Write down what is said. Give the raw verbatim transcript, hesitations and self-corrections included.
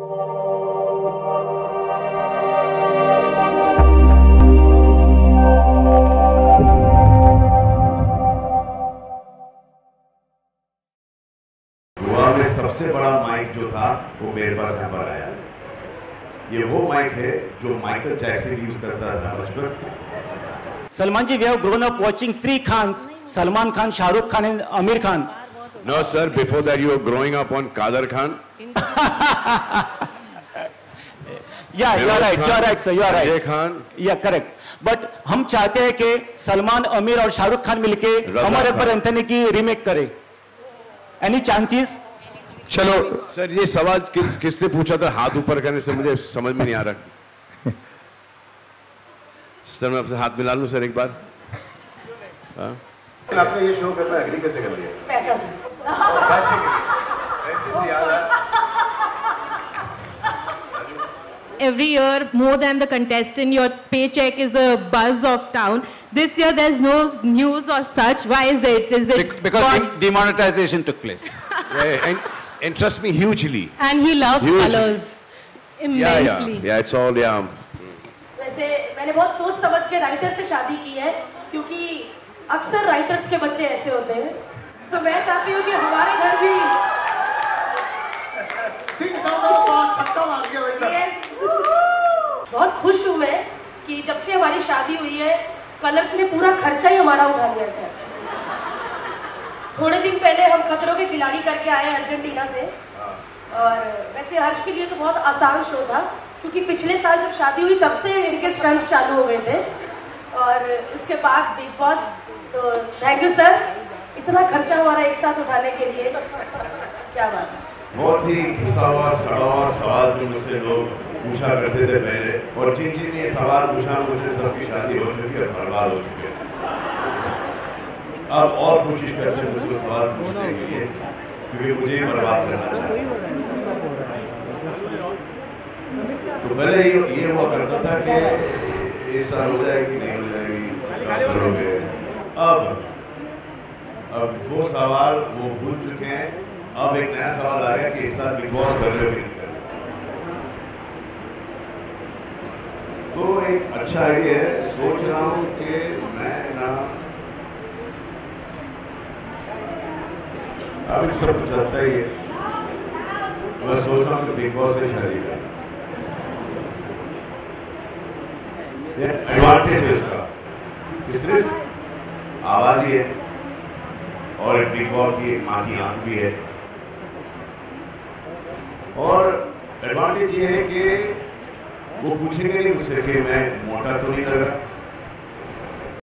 सबसे बड़ा माइक जो था वो मेरे पास यहाँ पर आया। ये वो माइक है जो माइकल जैक्सन यूज करता था बचपन। सलमान जी, we have grown up watching three Khans, Salman Khan, Shahrukh Khan and Amir Khan. No sir, before that you were growing up on Qadr Khan. Yeah, you are right, you are right sir, you are right. Sanjay Khan. Yeah, correct. But हम चाहते हैं कि सलमान, अमीर और शाहरुख खान मिलके हमारे Akbar Anthony की remake करे। Any chances? चलो सर, ये सवाल किस किसने पूछा था? हाथ ऊपर करने से मुझे समझ में नहीं आ रहा। सर मैं आपसे हाथ मिला लूं सर एक बार? आपने ये शो करना एग्री कैसे कर लिया? पैसा से। पैसे से याद है। Every year, more than the contestant, your paycheck is the buzz of town. This year, there's no news or such. Why is it? Is it because demonetization took place? And And trust me, hugely. And he loves colors immensely. Yeah, yeah, yeah. It's all yeah. वैसे मैंने बहुत सोच समझ के writer से शादी की है, क्योंकि अक्सर राइटर्स के बच्चे ऐसे होते हैं। So मैं चाहती हूँ कि हमारे घर भी सिंह साहब को छक्का मार दिया बेटा। Yes. बहुत खुश हूँ मैं कि जब से हमारी शादी हुई है, कलर्स ने पूरा खर्चा ही हमारा उठा लिया है। थोड़े दिन पहले हम खतरों के खिलाड़ी करके आए अर्जेंटीना से, और वैसे हर्ष के लिए तो बहुत आसान शो था, क्योंकि पिछले साल जब शादी हुई तब से इनके स्टंट चालू हो गए थे, और उसके बाद बिग बॉस। तो थैंक यू सर, इतना खर्चा हमारा एक साथ उठाने के लिए। क्या बात है। बहुत ही घिसा हुआ सड़ा हुआ सवाल जो मुझसे लोग पूछा करते थे पहले, और जिन जिन ये सवाल पूछा मुझसे सबकी शादी हो चुकी है, बर्बाद हो चुकी है। अब और कोशिश करते हैं मुझको सवाल पूछने के लिए, क्योंकि मुझे ही बर्बाद करना चाहिए। तो पहले ये हुआ करता था कि इस साल हो जाएगी नहीं हो जाएगी करोगे। अब अब वो सवाल वो भूल चुके हैं। अब एक नया सवाल आ गया कि इस साल बिग बॉस कर रहे हो नहीं कर रहे। तो एक अच्छा आइडिया है, सोच रहा हूँ कि मैं ना अभी सब कुछ चलता ही है। मैं सोच रहा हूँ कि बिग बॉस से शादी का एडवांटेज है इसका कि सिर्फ आवाज ही है, और एक बिग बॉस की माँ की आंख भी है। और एडवांटेज ये है कि वो पूछेंगे नहीं मुझसे कि मैं मोटा तो नहीं लग रहा,